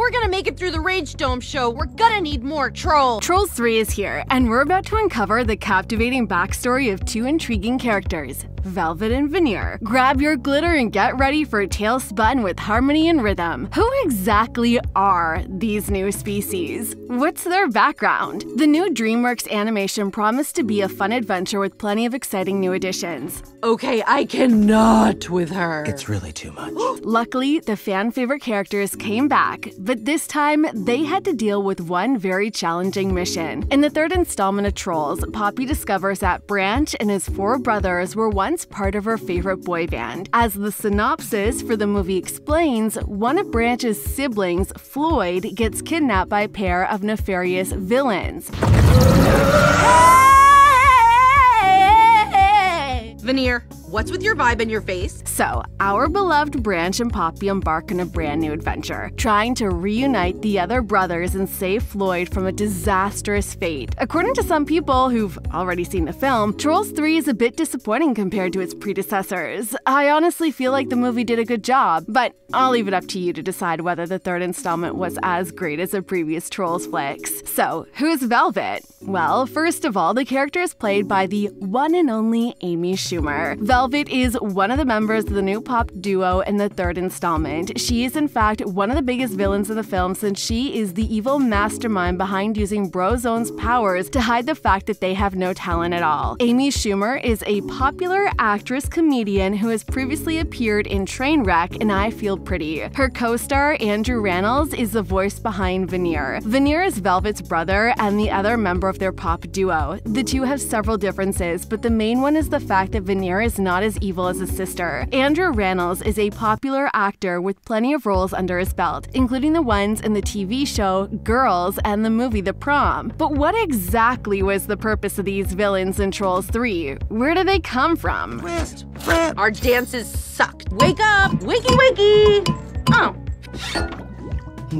we're gonna make it through the Rage Dome show, we're gonna need more trolls. Trolls 3 is here, and we're about to uncover the captivating backstory of two intriguing characters, Velvet and Veneer. Grab your glitter and get ready for a tailspin with harmony and rhythm. Who exactly are these new species? What's their background? The new DreamWorks animation promised to be a fun adventure with plenty of exciting new additions. Okay, I cannot with her. It's really too much. Luckily, the fan favorite characters came back, but this time they had to deal with one very challenging mission. In the third installment of Trolls, Poppy discovers that Branch and his four brothers were once part of her favorite boy band. As the synopsis for the movie explains, one of Branch's siblings, Floyd, gets kidnapped by a pair of nefarious villains. Veneer, what's with your vibe in your face? So, our beloved Branch and Poppy embark on a brand new adventure, trying to reunite the other brothers and save Floyd from a disastrous fate. According to some people who've already seen the film, Trolls 3 is a bit disappointing compared to its predecessors. I honestly feel like the movie did a good job, but I'll leave it up to you to decide whether the third installment was as great as the previous Trolls flicks. So, who's Velvet? Well, first of all, the character is played by the one and only Amy Schumer. Velvet is one of the members of the new pop duo in the third installment. She is, in fact, one of the biggest villains in the film, since she is the evil mastermind behind using Brozone's powers to hide the fact that they have no talent at all. Amy Schumer is a popular actress-comedian who has previously appeared in Trainwreck and I Feel Pretty. Her co-star, Andrew Rannells, is the voice behind Veneer. Veneer is Velvet's brother and the other member of their pop duo. The two have several differences, but the main one is the fact that Veneer is not as evil as his sister. Andrew Rannells is a popular actor with plenty of roles under his belt, including the ones in the TV show Girls and the movie The Prom. But what exactly was the purpose of these villains in Trolls 3? Where do they come from? Our dances sucked. Wake up! Wakey wakey! Oh.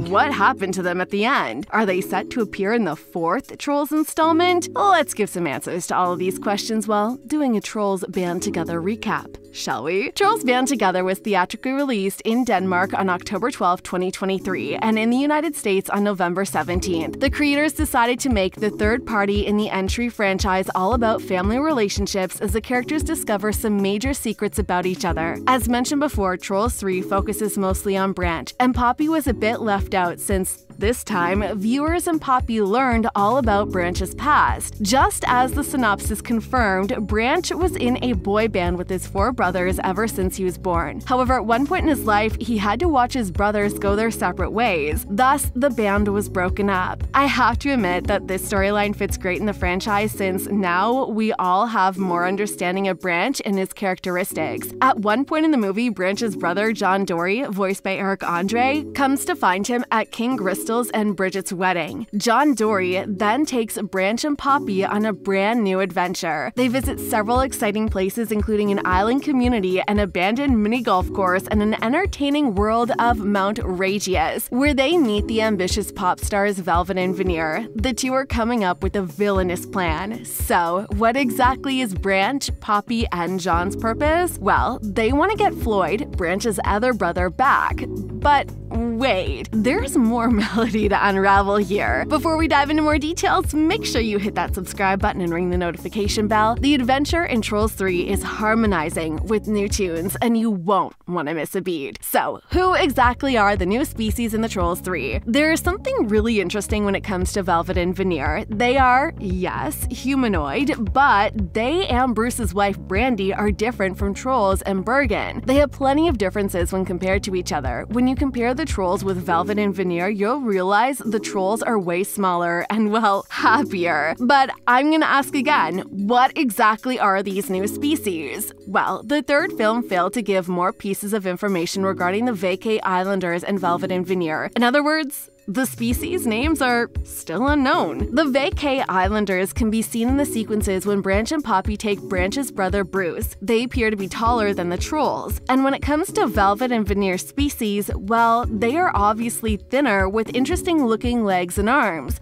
What happened to them at the end? Are they set to appear in the fourth Trolls installment? Let's give some answers to all of these questions while doing a Trolls Band Together recap, shall we? Trolls Band Together was theatrically released in Denmark on October 12, 2023, and in the United States on November 17th. The creators decided to make the third party in the entry franchise all about family relationships as the characters discover some major secrets about each other. As mentioned before, Trolls 3 focuses mostly on Branch, and Poppy was a bit left out since this time, viewers and Poppy learned all about Branch's past. Just as the synopsis confirmed, Branch was in a boy band with his four brothers ever since he was born. However, at one point in his life, he had to watch his brothers go their separate ways. Thus, the band was broken up. I have to admit that this storyline fits great in the franchise, since now we all have more understanding of Branch and his characteristics. At one point in the movie, Branch's brother, John Dory, voiced by Eric Andre, comes to find him at King Gristle and Bridget's wedding. John Dory then takes Branch and Poppy on a brand new adventure. They visit several exciting places, including an island community, an abandoned mini golf course, and an entertaining world of Mount Regius, where they meet the ambitious pop stars Velvet and Veneer. The two are coming up with a villainous plan. So, what exactly is Branch, Poppy, and John's purpose? Well, they want to get Floyd, Branch's other brother, back. But wait, there's more melody to unravel here. Before we dive into more details, make sure you hit that subscribe button and ring the notification bell. The adventure in Trolls 3 is harmonizing with new tunes, and you won't want to miss a beat. So, who exactly are the new species in the Trolls 3? There is something really interesting when it comes to Velvet and Veneer. They are, yes, humanoid, but they and Bruce's wife Brandy are different from Trolls and Bergen. They have plenty of differences when compared to each other. When you compare the Trolls with Velvet and Veneer, you'll realize the Trolls are way smaller and, well, happier. But I'm gonna ask again, what exactly are these new species? Well, the third film failed to give more pieces of information regarding the Vacay Islanders and Velvet and Veneer. In other words, the species names are still unknown. The Vacay Islanders can be seen in the sequences when Branch and Poppy take Branch's brother Bruce. They appear to be taller than the Trolls. And when it comes to Velvet and Veneer species, well, they are obviously thinner with interesting-looking legs and arms.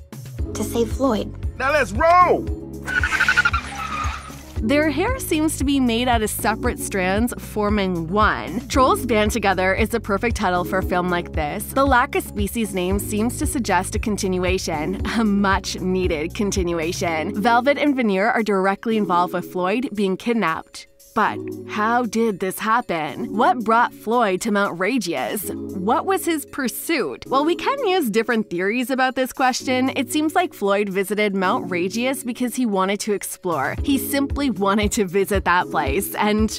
To save Floyd. Now let's roll! Their hair seems to be made out of separate strands, forming one. Trolls Band Together is the perfect title for a film like this. The lack of species names seems to suggest a continuation, a much-needed continuation. Velvet and Veneer are directly involved with Floyd being kidnapped. But how did this happen? What brought Floyd to Mount Regius? What was his pursuit? While we can use different theories about this question, it seems like Floyd visited Mount Regius because he wanted to explore. He simply wanted to visit that place, and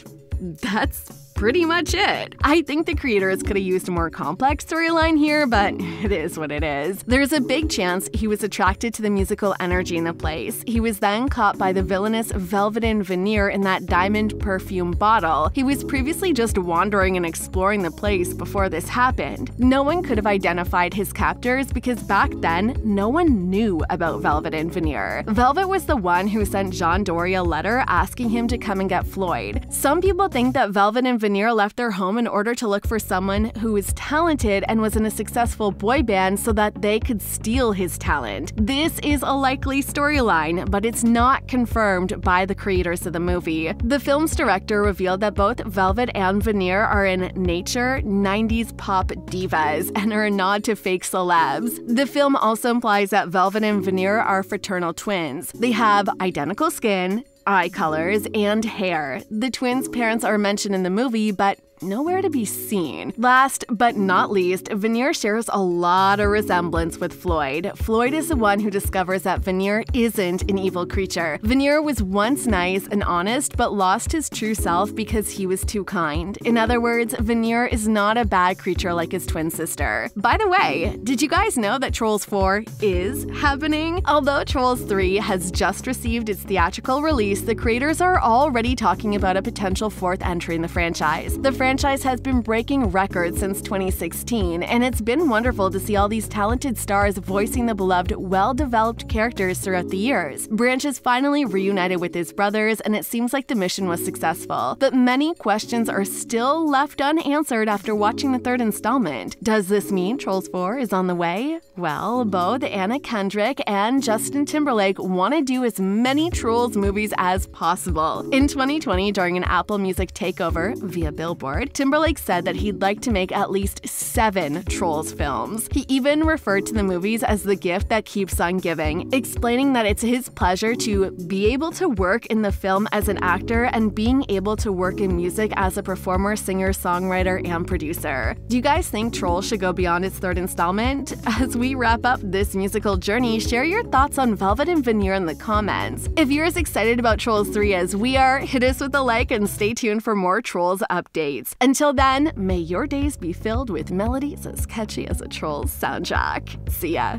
that's pretty much it. I think the creators could have used a more complex storyline here, but it is what it is. There's a big chance he was attracted to the musical energy in the place. He was then caught by the villainous Velvet and Veneer in that diamond perfume bottle. He was previously just wandering and exploring the place before this happened. No one could have identified his captors because back then, no one knew about Velvet and Veneer. Velvet was the one who sent John Dory a letter asking him to come and get Floyd. Some people think that Velvet and Veneer left their home in order to look for someone who was talented and was in a successful boy band so that they could steal his talent. This is a likely storyline, but it's not confirmed by the creators of the movie. The film's director revealed that both Velvet and Veneer are in nature 90s pop divas and are a nod to fake celebs. The film also implies that Velvet and Veneer are fraternal twins. They have identical skin, eye colors, and hair. The twins' parents are mentioned in the movie, but nowhere to be seen. Last but not least, Veneer shares a lot of resemblance with Floyd. Floyd is the one who discovers that Veneer isn't an evil creature. Veneer was once nice and honest, but lost his true self because he was too kind. In other words, Veneer is not a bad creature like his twin sister. By the way, did you guys know that Trolls 4 is happening? Although Trolls 3 has just received its theatrical release, the creators are already talking about a potential fourth entry in the franchise. The franchise has been breaking records since 2016, and it's been wonderful to see all these talented stars voicing the beloved, well-developed characters throughout the years. Branch is finally reunited with his brothers, and it seems like the mission was successful. But many questions are still left unanswered after watching the third installment. Does this mean Trolls 4 is on the way? Well, both Anna Kendrick and Justin Timberlake want to do as many Trolls movies as possible. In 2020, during an Apple Music takeover via Billboard, Timberlake said that he'd like to make at least 7 Trolls films. He even referred to the movies as the gift that keeps on giving, explaining that it's his pleasure to be able to work in the film as an actor and being able to work in music as a performer, singer, songwriter, and producer. Do you guys think Trolls should go beyond its third installment? As we wrap up this musical journey, share your thoughts on Velvet and Veneer in the comments. If you're as excited about Trolls 3 as we are, hit us with a like and stay tuned for more Trolls updates. Until then, may your days be filled with melodies as catchy as a Trolls soundtrack. See ya!